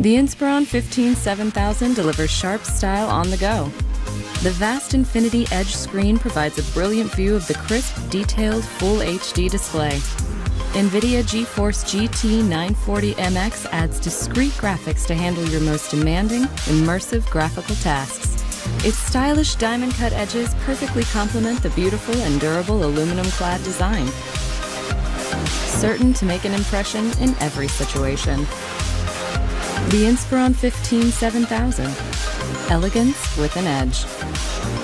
The Inspiron 15 7000 delivers sharp style on the go. The vast infinity edge screen provides a brilliant view of the crisp, detailed, full HD display. NVIDIA GeForce GT940MX adds discrete graphics to handle your most demanding, immersive graphical tasks. Its stylish diamond-cut edges perfectly complement the beautiful and durable aluminum-clad design, certain to make an impression in every situation. The Inspiron 15 7000. Elegance with an edge.